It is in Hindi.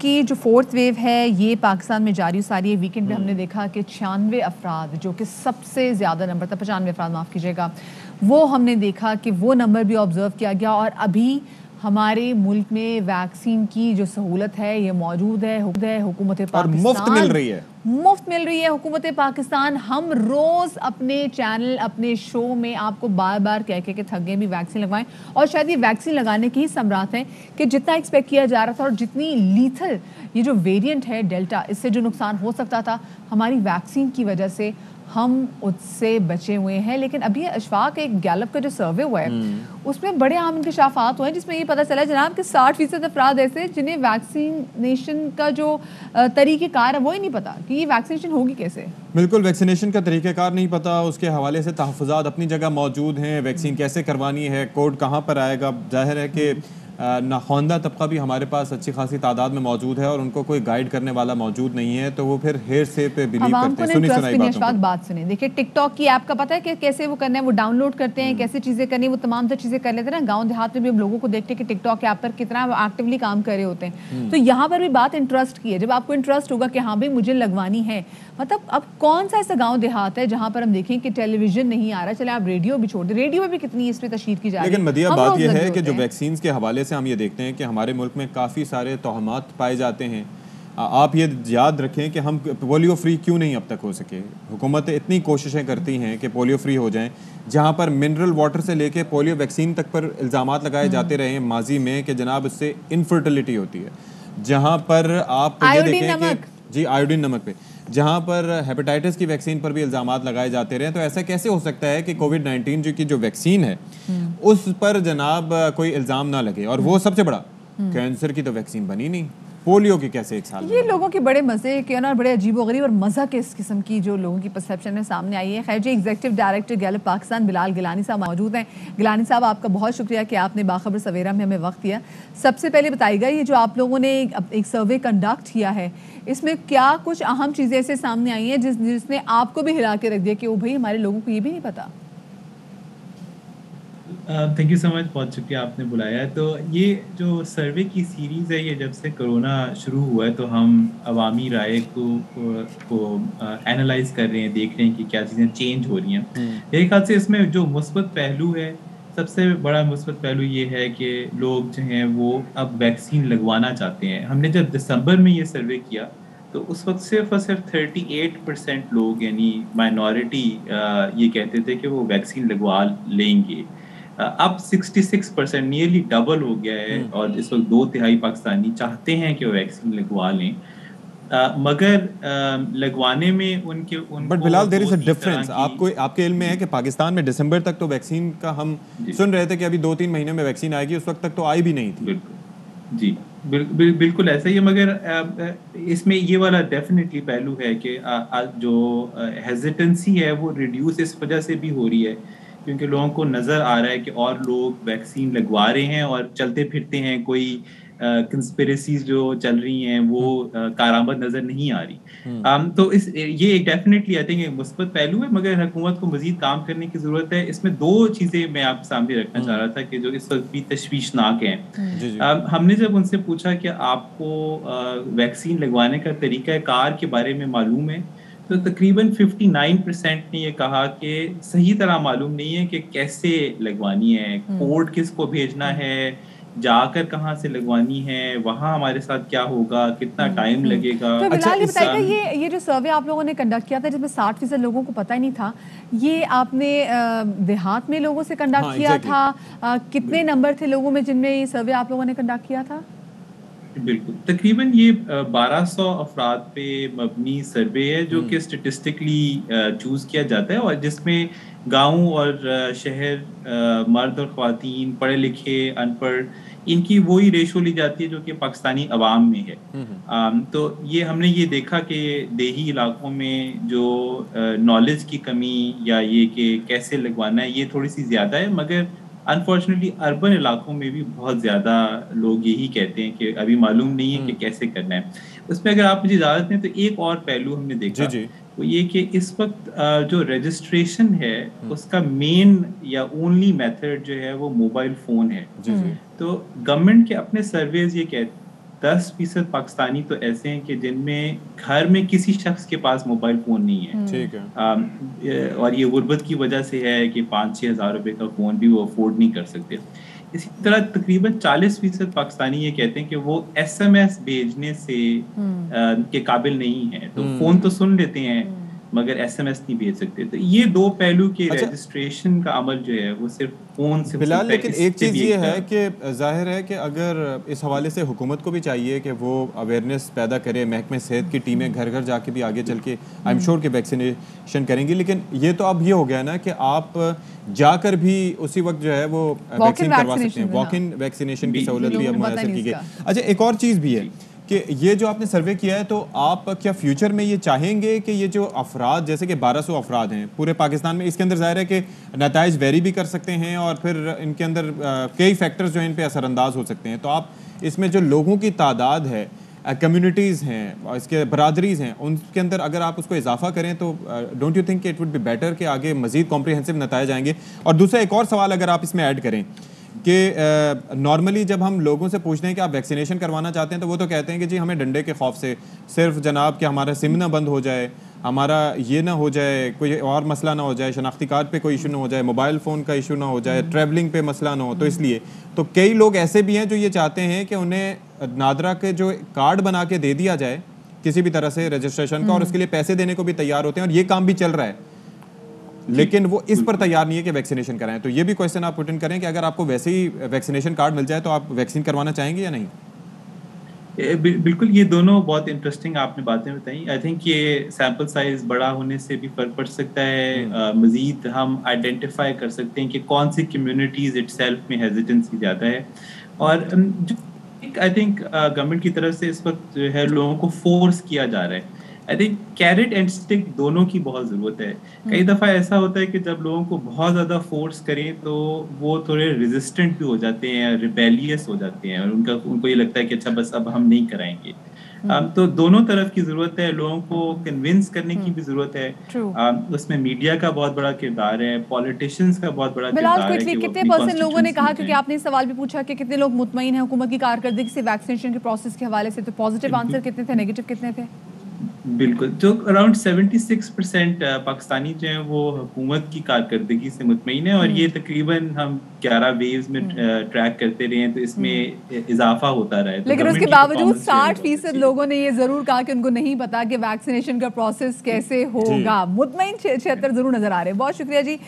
कि जो फोर्थ वेव है ये पाकिस्तान में जारी सारी है। वीकेंड पे हमने देखा कि 96 अफराद, जो कि सबसे ज़्यादा नंबर था, 95 अफराद माफ़ कीजिएगा, वो हमने देखा कि वो नंबर भी ऑब्ज़र्व किया गया। और अभी हमारे मुल्क में वैक्सीन की जो सहूलत है ये मौजूद है, हुकूमत पाकिस्तान मुफ्त मिल रही है, हुकूमत पाकिस्तान। हम रोज़ अपने चैनल, अपने शो में आपको बार बार कह के थक गए भी वैक्सीन लगवाएं। और शायद ये वैक्सीन लगाने की ही समरात है कि जितना एक्सपेक्ट किया जा रहा था और जितनी लीथल ये जो वेरिएंट है डेल्टा, इससे जो नुकसान हो सकता था, हमारी वैक्सीन की वजह से हम उससे बचे हुए हैं। लेकिन अभी अशफाक, एक गैलप का जो सर्वे हुआ है उसमें बड़े आम इंकशाफात हुए हैं जिसमें ये पता चला जनाब कि 60% अफराद ऐसे जिन्हें वैक्सीनेशन का जो तरीक़ेकार है वो ही नहीं पता कि ये वैक्सीनेशन होगी कैसे। बिल्कुल, वैक्सीनेशन का तरीक़ेकार नहीं पता, उसके हवाले से तहफ़्फ़ुज़ात अपनी जगह मौजूद हैं, वैक्सीन कैसे करवानी है, कोड कहाँ पर आएगा। जाहिर है कि नाखौंदा तबका भी हमारे पास अच्छी खासी तादाद में मौजूद है और उनको कोई गाइड करने वाला मौजूद नहीं है, तो वो फिर हेर से पे बिलीव करते हैं। सुनी सुनाई बात सुने। देखिए टिकटॉक की ऐप का पता है कि कैसे वो करना है, वो डाउनलोड करते हैं, कैसे चीज़ें करनी है, वो तमाम सब चीज़ें कर लेते हैं ना। गाँव देहात में भी हम लोगों को देखते हैं कि टिकटॉक ऐप पर कितना एक्टिवली काम कर रहे होते हैं। तो यहाँ पर भी बात इंटरेस्ट की है। जब आपको इंटरेस्ट होगा कि हाँ भाई मुझे लगवानी है, मतलब अब कौन सा ऐसा गाँव देहात है जहाँ पर हम देखें कि टेलीविजन नहीं आ रहा। चले आप रेडियो भी छोड़ दें, रेडियो में भी कितनी इस पर तशरीह की जा रही है। लेकिन मदिया बात यह है कि जो वैक्सीन के हवाले हम ये देखते हैं कि हमारे मुल्क में काफ़ी सारे तोहमात पाए जाते हैं। आप ये याद रखें कि हम पोलियो फ्री क्यों नहीं अब तक हो सके। हुकूमतें इतनी कोशिशें करती हैं कि पोलियो फ्री हो जाएं, जहां पर मिनरल वाटर से लेके पोलियो वैक्सीन तक पर इल्ज़ामात लगाए जाते रहे हैं माजी में कि जनाब उससे इनफर्टिलिटी होती है, जहाँ पर आप ये देखें कि जी आयोडीन नमक पे, जहाँ पर हेपेटाइटिस की वैक्सीन पर भी इल्ज़ामात लगाए जाते रहे। तो ऐसा कैसे हो सकता है कि कोविड-19 जो की जो वैक्सीन है उस पर जनाब कोई इल्ज़ाम ना लगे। और वो सबसे बड़ा, कैंसर की तो वैक्सीन बनी नहीं, पोलियो के कैसे एक साल। ये लोगों के बड़े मज़े के और बड़े अजीबोगरीब और मज़ा के इस किस्म की जो लोगों की परसेप्शन में सामने आई है। खैर जी, executive director Gallup Pakistan Bilal Gilani साहब मौजूद हैं। गिलानी साहब, आपका बहुत शुक्रिया कि आपने बाखबर सवेरा में हमें वक्त दिया। सबसे पहले बताइएगा, ये जो आप लोगों ने एक सर्वे कंडक्ट किया है इसमें क्या कुछ अहम चीज़ें ऐसे सामने आई हैं जिसने आपको भी हिला के रख दिया कि वो भाई हमारे लोगों को ये भी नहीं पता। थैंक यू सो मच, बहुत शुक्रिया आपने बुलाया। तो ये जो सर्वे की सीरीज़ है, ये जब से कोरोना शुरू हुआ है तो हम अवामी राय को एनालाइज कर रहे हैं, देख रहे हैं कि क्या चीज़ें चेंज हो रही हैं। मेरे ख्याल से इसमें जो मुस्बत पहलू है, सबसे बड़ा मुस्बत पहलू ये है कि लोग जो हैं वो अब वैक्सीन लगवाना चाहते हैं। हमने जब दिसंबर में ये सर्वे किया तो उस वक्त सिर्फ और सिर्फ 38% लोग, यानी माइनॉरिटी, ये कहते थे कि वो वैक्सीन लगवा लेंगे। अब 66%, नियरली डबल हो गया है और इस वक्त 2/3 पाकिस्तानी चाहते हैं कि वो वैक्सीन लगवा लें। मगर लगवाने में उनके but Bilal there is a difference. आपको आपके इल्म में है कि पाकिस्तान में दिसंबर तक तो वैक्सीन का हम सुन रहे थे कि अभी 2-3 महीने में वैक्सीन आएगी, उस वक्त तक तो आई भी नहीं थी। बिल्कुल जी, बिल्कुल ऐसा ही है। मगर इसमें ये वाला डेफिनेटली पहलू है कि जो हेजिटेंसी है वो रिड्यूस इस वजह से भी हो रही है क्योंकि लोगों को नज़र आ रहा है कि और लोग वैक्सीन लगवा रहे हैं और चलते फिरते हैं, कोई कंस्पिरेसीज जो चल रही हैं वो कारामद नज़र नहीं आ रही। तो ये डेफिनेटली आई थिंक एक मुस्बत पहलू है, मगर हुकूमत को मज़ीद काम करने की ज़रूरत है। इसमें 2 चीज़ें मैं आप सामने रखना चाह रहा था कि जो इस वक्त भी तशवीशनाक हैं। हमने जब उनसे पूछा कि आपको वैक्सीन लगवाने का तरीक़ाकार के बारे में मालूम है, तो तकरीबन 59% ने ये कहा कि सही तरह मालूम नहीं है कि कैसे लगवानी है, कोड किसको भेजना है, जाकर कहाँ से लगवानी है, वहाँ हमारे साथ क्या होगा, कितना टाइम लगेगा। तो बिलाल बताइएगा, ये जो सर्वे आप लोगों ने कंडक्ट किया था जिसमें 60% लोगों को पता ही नहीं था, ये आपने देहात में लोगों से कंडक्ट किया था। कितने नंबर थे लोगों में जिनमें ये सर्वे आप लोगों ने कंडक्ट किया था? बिल्कुल, तकरीबन ये 1200 अफराद पे मबनी सर्वे है जो कि स्टेटिस्टिकली चूज़ किया जाता है और जिसमें गांव और शहर, मर्द और ख्वातीन, पढ़े लिखे, अनपढ़, इनकी वही रेशो ली जाती है जो कि पाकिस्तानी अवाम में है। तो ये हमने ये देखा कि देही इलाकों में जो नॉलेज की कमी या ये कि कैसे लगवाना है ये थोड़ी सी ज़्यादा है, मगर अनफॉर्चुनेटली अर्बन इलाकों में भी बहुत ज़्यादा लोग यही कहते हैं कि अभी मालूम नहीं है कि कैसे करना है। उसमें अगर आप मुझे इजाज़त दें तो एक और पहलू हमने देखा, वो ये कि इस वक्त जो रजिस्ट्रेशन है उसका मेन या ओनली मेथड जो है वो मोबाइल फ़ोन है। तो गवर्नमेंट के अपने सर्वेज ये कहते 10% पाकिस्तानी तो ऐसे हैं कि जिनमें घर में किसी शख्स के पास मोबाइल फ़ोन नहीं है। ठीक है। और ये गुर्बत की वजह से है कि 5-6 हज़ार रुपये का फ़ोन भी वो अफोर्ड नहीं कर सकते। इसी तरह तकरीबन 40% पाकिस्तानी ये कहते हैं कि वो SMS भेजने से के काबिल नहीं है। तो फ़ोन तो सुन लेते हैं मगर SMS नहीं भेज सकते। तो ये दो पहलू के रजिस्ट्रेशन का अमल जो है वो सिर्फ फ़ोन से। बिलाल, लेकिन एक चीज़ ये है कि जाहिर है कि अगर इस हवाले से हुकूमत को भी चाहिए कि वो अवेयरनेस पैदा करे, महकमे सेहत की टीमें घर घर जाके भी आगे चल के आई एम श्योर कि वैक्सीनेशन करेंगी। लेकिन ये तो अब ये हो गया ना कि आप जाकर भी उसी वक्त जो है वो वैक्सीन करवा सकते हैं, वॉक इन वैक्सीनेशन की सहूलत भी अब मुहैया की गई। अच्छा, एक और चीज़ भी है कि ये जो आपने सर्वे किया है तो आप क्या फ्यूचर में ये चाहेंगे कि ये जो अफराद, जैसे कि 1200 अफराद हैं पूरे पाकिस्तान में, इसके अंदर जाहिर है कि नताइज वेरी भी कर सकते हैं और फिर इनके अंदर कई फैक्टर्स जो हैं इन पर असरअंदाज हो सकते हैं, तो आप इसमें जो लोगों की तादाद है, कम्युनिटीज़ हैं और इसके बरादरीज़ हैं, उनके अंदर अगर आप उसको इजाफा करें तो don't you think it would be better कि आगे मज़ीद कॉम्प्रिहेंसिव नताइज आएंगे? और दूसरा एक और सवाल अगर आप इसमें ऐड करें कि नॉर्मली जब हम लोगों से पूछते हैं कि आप वैक्सीनेशन करवाना चाहते हैं तो वो तो कहते हैं कि जी हमें डंडे के खौफ से, सिर्फ जनाब कि हमारा सिम ना बंद हो जाए, हमारा ये ना हो जाए, कोई और मसला ना हो जाए, शनाख्ती कार्ड पे कोई इशू ना हो जाए, मोबाइल फ़ोन का इशू ना हो जाए, ट्रैवलिंग पे मसला ना हो। तो इसलिए तो कई लोग ऐसे भी हैं जो ये चाहते हैं कि उन्हें नादरा के जो कार्ड बना के दे दिया जाए किसी भी तरह से रजिस्ट्रेशन का, और उसके लिए पैसे देने को भी तैयार होते हैं और ये काम भी चल रहा है, लेकिन वो इस पर तैयार नहीं है कि वैक्सीनेशन कराएं। तो ये भी क्वेश्चन आप पुट इन करें कि अगर आपको वैसे ही वैक्सीनेशन कार्ड मिल जाए तो आप वैक्सीन करवाना चाहेंगे या नहीं? बिल्कुल, ये दोनों बहुत इंटरेस्टिंग आपने बातें बताई। आई थिंक ये सैंपल साइज बड़ा होने से भी फर्क पड़ सकता है। मजीद हम आइडेंटिफाई कर सकते हैं कि कौन सी कम्यूनिटीज इटसेल्फ में हेजिटेंसी ज़्यादा है। और जो आई थिंक गवर्नमेंट की तरफ से इस वक्त जो है लोगों को फोर्स किया जा रहा है, I think carrot and stick दोनों की बहुत ज़रूरत है। कई दफ़ा ऐसा होता है कि जब लोगों को बहुत ज़्यादा फोर्स करें तो वो थोड़े रेजिस्टेंट भी हो जाते हैं, रिबेलियस हो जाते हैं और उनको ये लगता है कि अच्छा बस अब हम नहीं कराएंगे। तो दोनों तरफ की ज़रूरत है, लोगों को कन्विंस करने की भी ज़रूरत है, उसमें मीडिया का बहुत बड़ा किरदार है, पॉलिटिशियंस का बहुत बड़ा किरदार है। कितने परसेंट लोगों ने कहा, क्योंकि आपने सवाल भी पूछा कि कितने लोग मुतमईन हैं हुकूमत की कारकर्दगी से वैक्सीनेशन के प्रोसेस के हवाले से, तो पॉजिटिव आंसर कितने थे, नेगेटिव कितने थे? बिल्कुल, जो अराउंड 76% पाकिस्तानी जो हैं वो हुकूमत की कारकर्दगी से मुतमईन है। और ये तकरीबन हम 11 वेव्स में ट्रैक करते रहे हैं तो इसमें इजाफा होता रहा है। लेकिन उसके बावजूद 60% लोगों ने ये जरूर कहा कि उनको नहीं पता कि वैक्सीनेशन का प्रोसेस कैसे होगा। मुतमईन 76 जरूर नजर आ रहे हैं। बहुत शुक्रिया जी।